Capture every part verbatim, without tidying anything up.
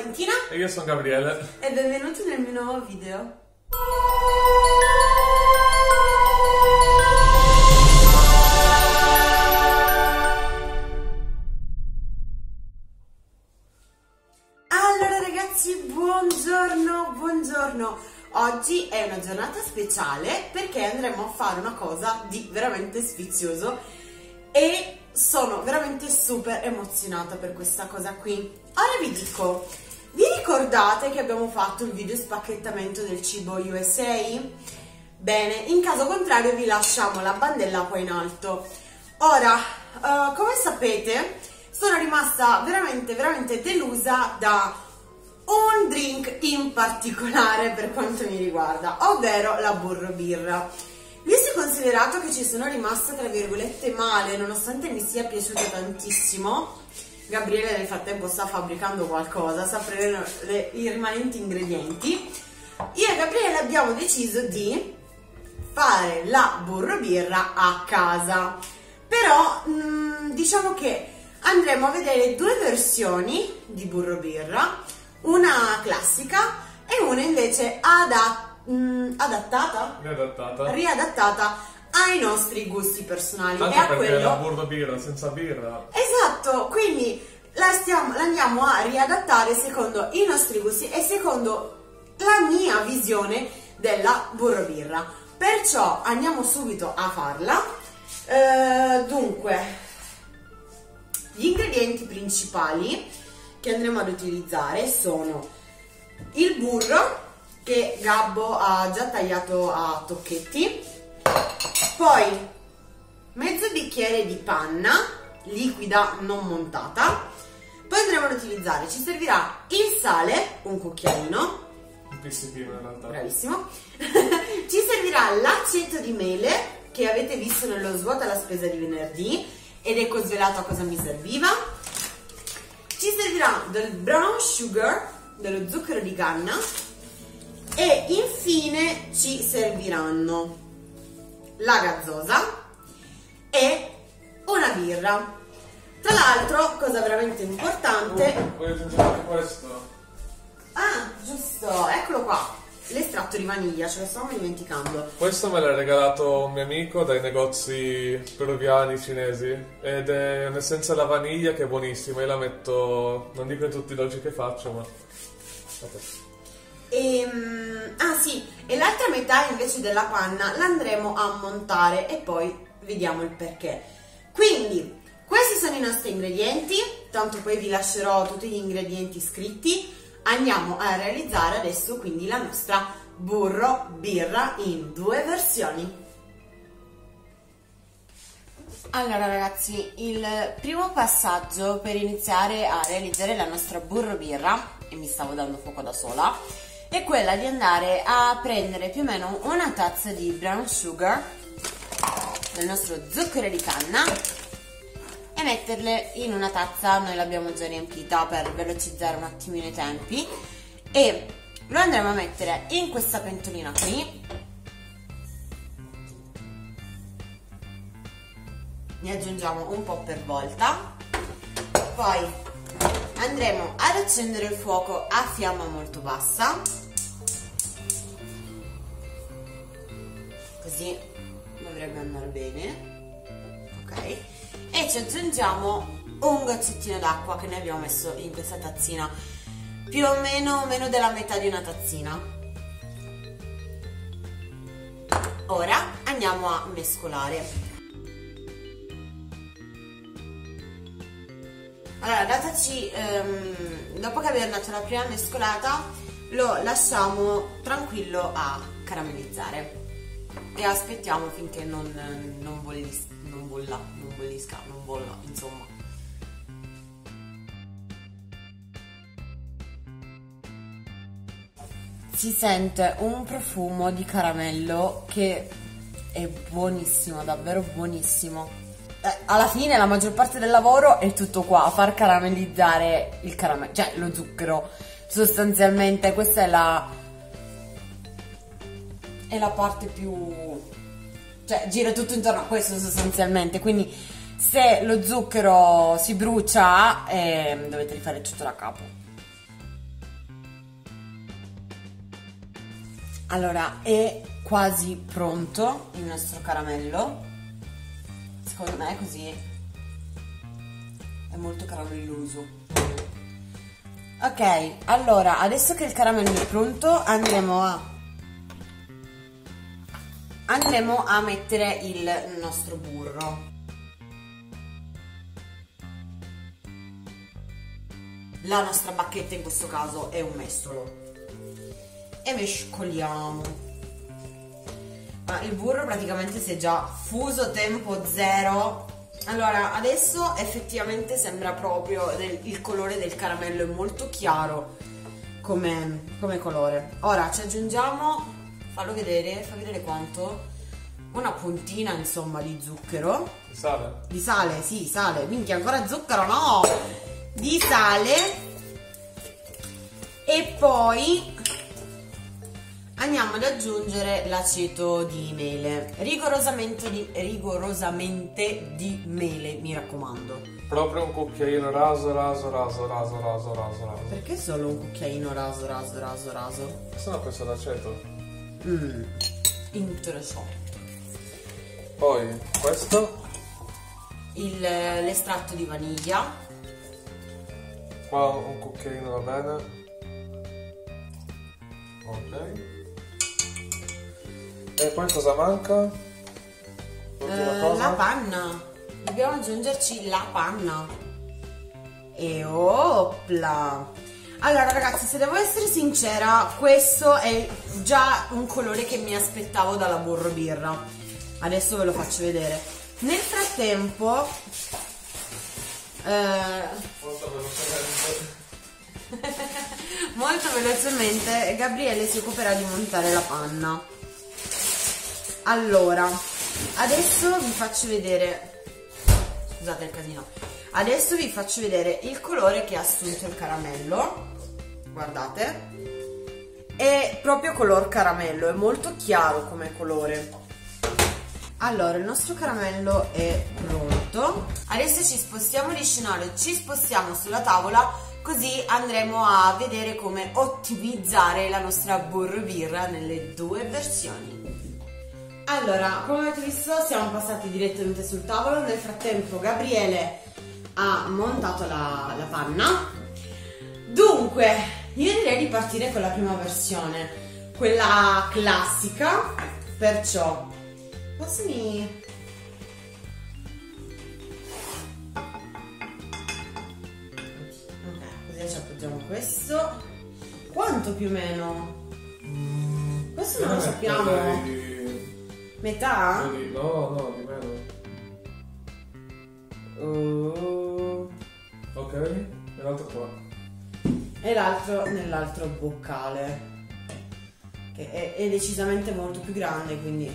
Valentina. E io sono Gabriele. E benvenuti nel mio nuovo video. Allora ragazzi, buongiorno, buongiorno. Oggi è una giornata speciale perché andremo a fare una cosa di veramente sfizioso e sono veramente super emozionata per questa cosa qui. Ora vi dico, vi ricordate che abbiamo fatto il video spacchettamento del cibo U S A? Bene, in caso contrario vi lasciamo la bandella qua in alto. Ora, uh, come sapete, sono rimasta veramente, veramente delusa da un drink in particolare per quanto mi riguarda, ovvero la Burro Birra. Io si è considerato che ci sono rimasta tra virgolette male, nonostante mi sia piaciuta tantissimo. Gabriele nel frattempo sta fabbricando qualcosa, sta prendendo le, i rimanenti ingredienti. Io e Gabriele abbiamo deciso di fare la Burro Birra a casa, però mh, diciamo che andremo a vedere due versioni di Burro Birra, una classica e una invece adatta. Mm, adattata? riadattata riadattata ai nostri gusti personali. Tanto e a quello è la Burro Birra senza birra, esatto, quindi la, stiamo, la andiamo a riadattare secondo i nostri gusti e secondo la mia visione della Burro Birra, perciò andiamo subito a farla. Eh, dunque, gli ingredienti principali che andremo ad utilizzare sono il burro che Gabbo ha già tagliato a tocchetti, poi mezzo bicchiere di panna liquida non montata, poi andremo ad utilizzare, ci servirà il sale, un cucchiaino, un pizzichino in realtà, bravissimo, ci servirà l'aceto di mele che avete visto nello svuota la spesa di venerdì ed ecco svelato a cosa mi serviva, ci servirà del brown sugar, dello zucchero di canna, e infine ci serviranno la gazzosa e una birra. Tra l'altro, cosa veramente importante, oh, voglio aggiungere anche questo. Ah, giusto, eccolo qua, l'estratto di vaniglia, ce lo stavamo dimenticando. Questo me l'ha regalato un mio amico dai negozi peruviani cinesi ed è un'essenza alla vaniglia che è buonissima. Io la metto, non dico in tutti i dolci che faccio, ma okay. E, ah sì, e l'altra metà invece della panna l'andremo a montare e poi vediamo il perché. Quindi questi sono i nostri ingredienti, tanto poi vi lascerò tutti gli ingredienti scritti. Andiamo a realizzare adesso quindi la nostra Burro Birra in due versioni. Allora ragazzi, il primo passaggio per iniziare a realizzare la nostra Burro Birra, e mi stavo dando fuoco da sola, è quella di andare a prendere più o meno una tazza di brown sugar, del nostro zucchero di canna, e metterle in una tazza. Noi l'abbiamo già riempita per velocizzare un attimino i tempi e lo andremo a mettere in questa pentolina qui. Ne aggiungiamo un po' per volta, poi andremo ad accendere il fuoco a fiamma molto bassa, così dovrebbe andare bene, ok? E ci aggiungiamo un goccettino d'acqua che ne abbiamo messo in questa tazzina, più o meno meno della metà di una tazzina. Ora andiamo a mescolare. Allora, dataci, ehm, dopo che abbiamo dato la prima mescolata, lo lasciamo tranquillo a caramellizzare e aspettiamo finché non, non, bollis, non bolla, non bollisca, non bolla, insomma. Si sente un profumo di caramello che è buonissimo, davvero buonissimo. Alla fine la maggior parte del lavoro è tutto qua, far caramellizzare il caramello, cioè lo zucchero sostanzialmente. Questa è la è la parte più, cioè gira tutto intorno a questo sostanzialmente, quindi se lo zucchero si brucia eh, dovete rifare tutto da capo. Allora, è quasi pronto il nostro caramello. Secondo me così è molto caramelloso. Ok, allora, adesso che il caramello è pronto andremo a andremo a mettere il nostro burro. La nostra bacchetta in questo caso è un mestolo. E mescoliamo. Ma il burro praticamente si è già fuso, tempo zero. Allora, adesso effettivamente sembra proprio del, il colore del caramello è molto chiaro come, come colore. Ora ci aggiungiamo, fallo vedere, fa vedere quanto, una puntina insomma di zucchero. Di sale? Di sale, sì, sale. Minchia, ancora zucchero, no! Di sale. E poi andiamo ad aggiungere l'aceto di mele, rigorosamente di, rigorosamente di mele, mi raccomando. Proprio un cucchiaino raso, raso, raso, raso, raso, raso, raso. Perché solo un cucchiaino raso, raso, raso, raso? Sono questo l'aceto. Mmm, interessante. Poi questo? L'estratto di vaniglia. Qua un cucchiaino va bene. Ok. E poi cosa manca? Eh, cosa? La panna. Dobbiamo aggiungerci la panna. E opla. Allora ragazzi, se devo essere sincera, questo è già un colore che mi aspettavo dalla Burro Birra. Adesso ve lo faccio vedere. Nel frattempo eh... molto velocemente Gabriele si occuperà di montare la panna. Allora, adesso vi faccio vedere, scusate il casino, adesso vi faccio vedere il colore che ha assunto il caramello, guardate, è proprio color caramello, è molto chiaro come colore. Allora, il nostro caramello è pronto, adesso ci spostiamo di scenario, ci spostiamo sulla tavola, così andremo a vedere come ottimizzare la nostra Burro Birra nelle due versioni. Allora, come avete visto siamo passati direttamente sul tavolo, nel frattempo Gabriele ha montato la, la panna. Dunque, io direi di partire con la prima versione, quella classica, perciò passami... Ok, così ci appoggiamo a questo. Quanto più o meno? Questo non lo sappiamo. Metà? No, no, di meno. Uh, ok, e l'altro qua. E l'altro nell'altro boccale. Che è, è decisamente molto più grande, quindi...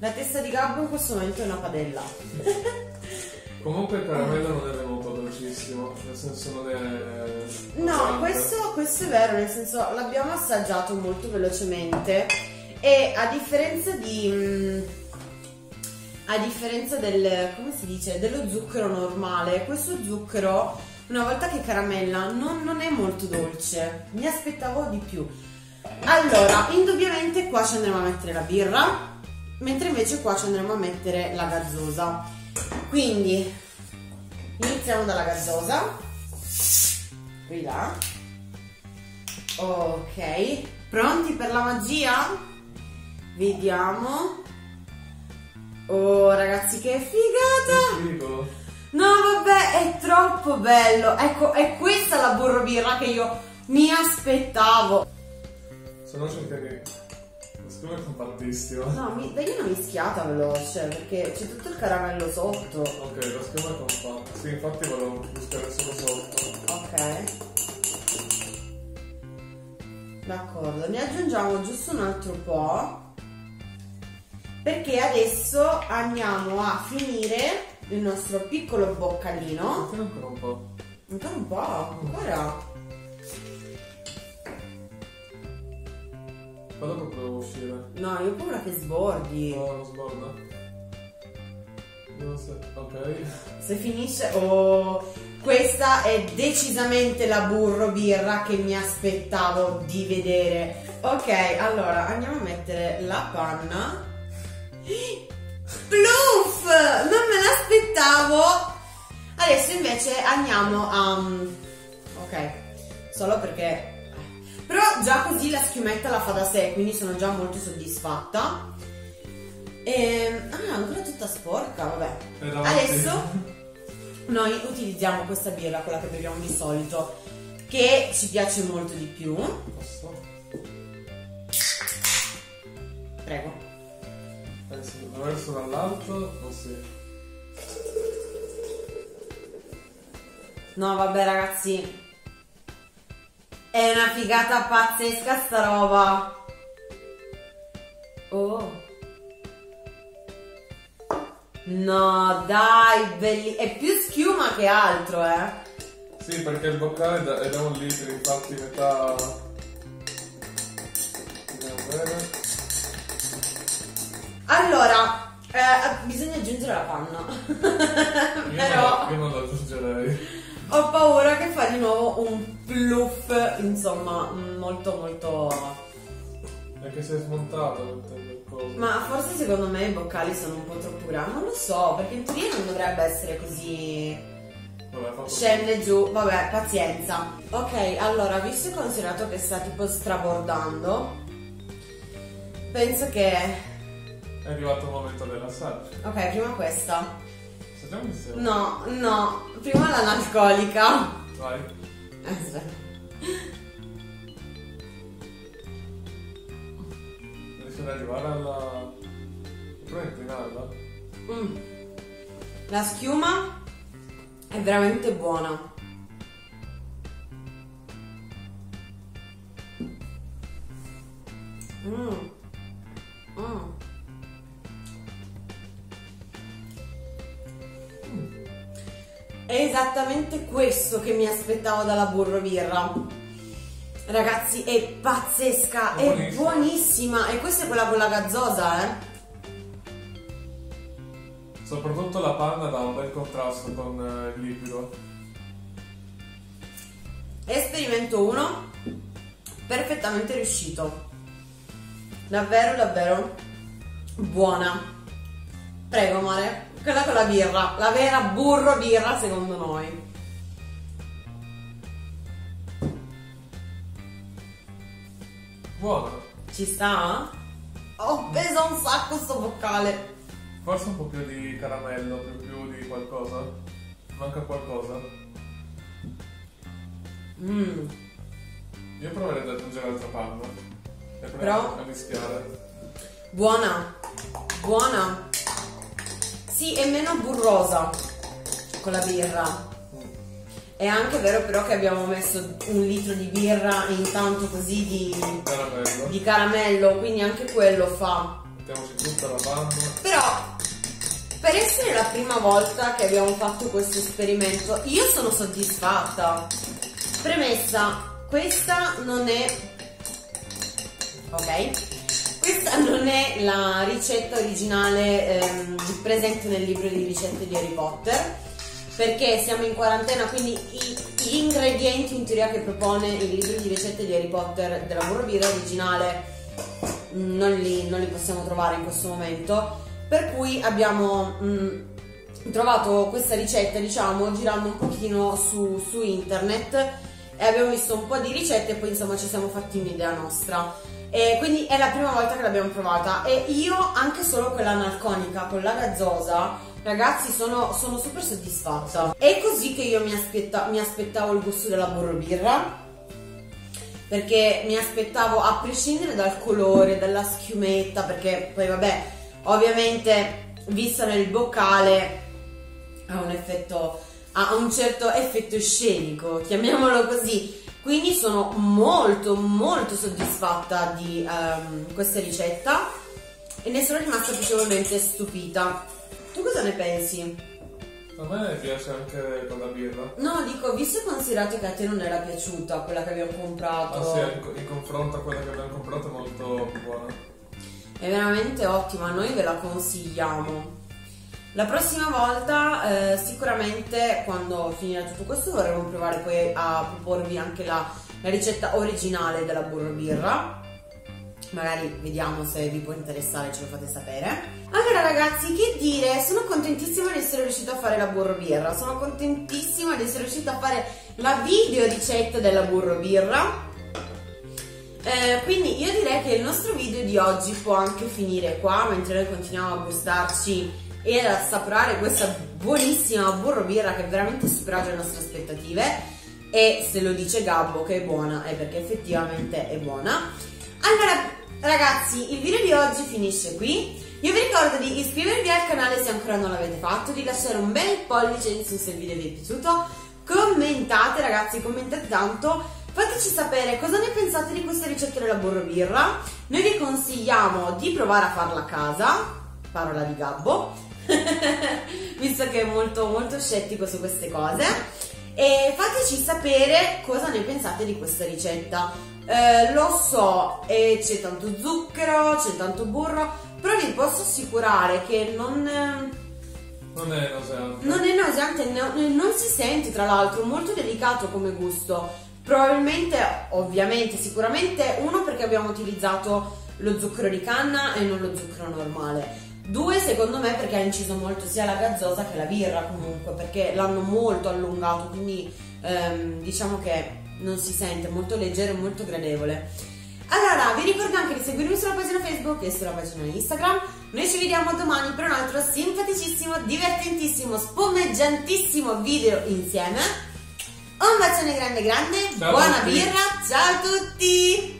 La testa di Gabbo in questo momento è una padella. Comunque il caramello non è venuto velocissimo, nel senso non è... No, questo, questo è vero, nel senso l'abbiamo assaggiato molto velocemente. E a differenza di a differenza del come si dice dello zucchero normale, questo zucchero una volta che caramella non, non è molto dolce, mi aspettavo di più. Allora indubbiamente qua ci andremo a mettere la birra, mentre invece qua ci andremo a mettere la gazzosa, quindi iniziamo dalla gazzosa qui là. Ok, pronti per la magia? Vediamo. Oh ragazzi, che figata! No vabbè, è troppo bello. Ecco, è questa la Burro Birra che io mi aspettavo. Se no cerca che... Secondo me è compatissimo. No, mi... dai una mischiata veloce, perché c'è tutto il caramello sotto. Ok, lo schema è compatto. Sì, infatti volevo buscare solo sotto. Ok. D'accordo, ne aggiungiamo giusto un altro po'. Perché adesso andiamo a finire il nostro piccolo boccalino. Ancora un po'. Ancora un po', ancora. Ma dopo provo a uscire. No, io ho paura che sbordi. No, non sborda. Non so, ok. Se finisce, oh, questa è decisamente la burro birra che mi aspettavo di vedere. Ok, allora andiamo a mettere la panna. Pluff! Non me l'aspettavo! Adesso invece andiamo a... ok, solo perché... però già così la schiumetta la fa da sé, quindi sono già molto soddisfatta. E... ah, ancora tutta sporca, vabbè. Adesso noi utilizziamo questa birra, quella che beviamo di solito, che ci piace molto di più. Posso? Prego. Penso che verso dall'alto, o sì? No, vabbè ragazzi, è una figata pazzesca sta roba. Oh. No, dai, belli... è più schiuma che altro, eh. Sì, perché il boccale è da, è da un litro, infatti metà... andiamo a vedere. Allora, eh, bisogna aggiungere la panna. Io però... io non la aggiungerei. Ho paura che fa di nuovo un pluff, insomma, molto molto... perché si è smontato per cosa. Ma forse secondo me i boccali sono un po' troppo grandi, non lo so, perché in teoria non dovrebbe essere così... vabbè, scende giù, vabbè, pazienza. Ok, allora, visto e considerato che sta tipo strabordando, penso che... è arrivato il momento della salsa. Ok, prima questa. No, no, prima l'analcolica. Vai. Aspetta. Riesci ad arrivare alla... prova a inclinarla. Mm. La schiuma è veramente buona. Mmm. Mm. È esattamente questo che mi aspettavo dalla burro birra. Ragazzi, è pazzesca, buonissima. È buonissima. E questa è quella con la gazzosa, eh. Soprattutto la panna dà un bel contrasto con il liquido. Esperimento uno, perfettamente riuscito. Davvero, davvero buona. Prego, amore. Quella con la birra, la vera burro birra secondo noi. Buono. Ci sta? Ho peso un sacco sto boccale. Forse un po' più di caramello, più, più di qualcosa. Manca qualcosa. Mm. Io proverei ad aggiungere l'altra panna. E proverei a mischiare. Buona. Buona. Sì, è meno burrosa con la birra. È anche vero però che abbiamo messo un litro di birra e intanto così di caramello, di caramello, quindi anche quello fa. Mettiamoci tutta la panna. Però, per essere la prima volta che abbiamo fatto questo esperimento, io sono soddisfatta. Premessa, questa non è... ok? Questa non è la ricetta originale ehm, presente nel libro di ricette di Harry Potter, perché siamo in quarantena, quindi i, gli ingredienti in teoria che propone il libro di ricette di Harry Potter della burro birra originale non li, non li possiamo trovare in questo momento, per cui abbiamo mh, trovato questa ricetta, diciamo, girando un pochino su, su internet, e abbiamo visto un po' di ricette e poi insomma ci siamo fatti un'idea nostra. E quindi è la prima volta che l'abbiamo provata, e io anche solo quella analconica con la gazzosa, ragazzi, sono, sono super soddisfatta. È così che io mi, aspetta, mi aspettavo il gusto della burro birra, perché mi aspettavo, a prescindere dal colore, dalla schiumetta, perché poi vabbè, ovviamente vista nel boccale ha un effetto, ha un certo effetto scenico, chiamiamolo così. Quindi sono molto molto soddisfatta di um, questa ricetta e ne sono rimasta piacevolmente stupita. Tu cosa ne pensi? A me piace anche con la birra. No, dico, visto e considerato che a te non era piaciuta quella che abbiamo comprato. Ah sì, in confronto a quella che abbiamo comprato è molto buona. È veramente ottima, noi ve la consigliamo. La prossima volta eh, sicuramente, quando finirà tutto questo, vorremmo provare poi a proporvi anche la, la ricetta originale della Burro Birra. Magari vediamo se vi può interessare, ce lo fate sapere. Allora ragazzi, che dire, sono contentissima di essere riuscita a fare la Burro Birra, sono contentissima di essere riuscita a fare la video ricetta della Burro Birra. Eh, quindi io direi che il nostro video di oggi può anche finire qua, mentre noi continuiamo a gustarci e ad assaporare questa buonissima Burro Birra che veramente superato le nostre aspettative, e se lo dice Gabbo che è buona è perché effettivamente è buona. Allora ragazzi, il video di oggi finisce qui. Io vi ricordo di iscrivervi al canale se ancora non l'avete fatto, di lasciare un bel pollice in su se il video vi è piaciuto, commentate ragazzi, commentate tanto, fateci sapere cosa ne pensate di questa ricetta della Burro Birra. Noi vi consigliamo di provare a farla a casa, parola di Gabbo, visto che è molto molto scettico su queste cose, e fateci sapere cosa ne pensate di questa ricetta. Eh, lo so, eh, c'è tanto zucchero, c'è tanto burro, però vi posso assicurare che non, eh, non è nauseante, non è nauseante, non, non si sente, tra l'altro molto delicato come gusto. Probabilmente, ovviamente, sicuramente, uno perché abbiamo utilizzato lo zucchero di canna e non lo zucchero normale. Due, secondo me, perché ha inciso molto sia la gazzosa che la birra, comunque, perché l'hanno molto allungato, quindi ehm, diciamo che non si sente, molto leggero e molto gradevole. Allora vi ricordo anche di seguirmi sulla pagina Facebook e sulla pagina Instagram. Noi ci vediamo domani per un altro simpaticissimo, divertentissimo, spumeggiantissimo video insieme. Un bacione grande grande, ciao, buona birra, ciao a tutti!